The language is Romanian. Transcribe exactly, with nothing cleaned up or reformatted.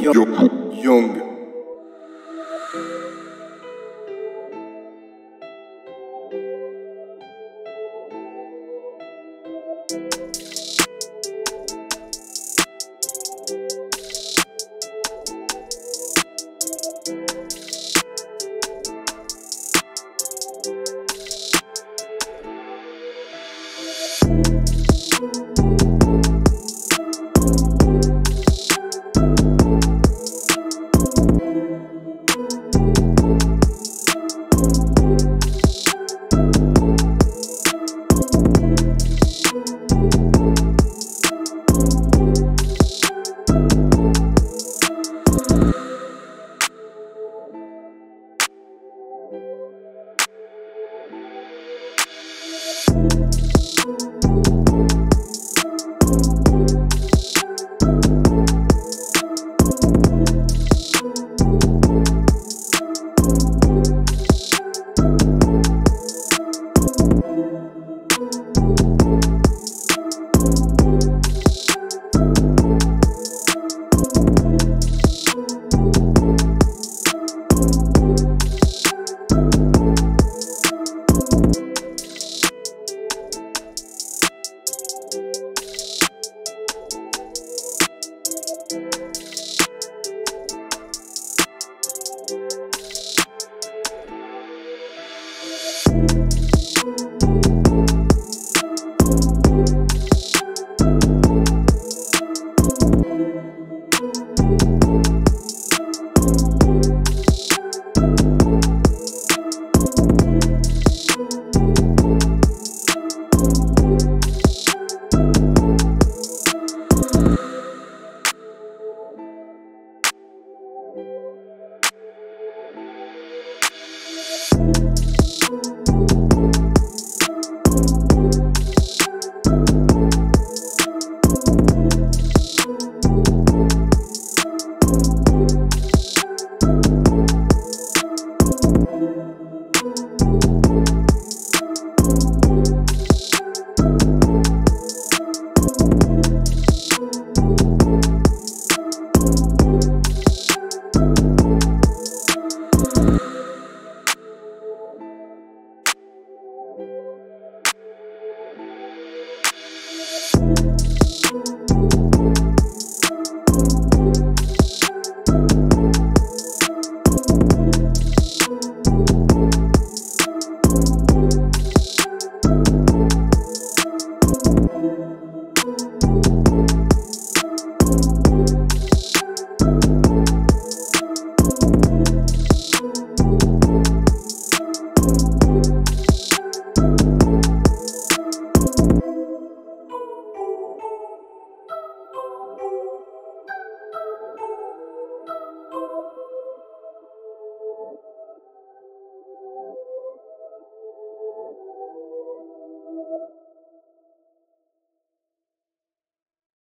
young, young. We'll be right back.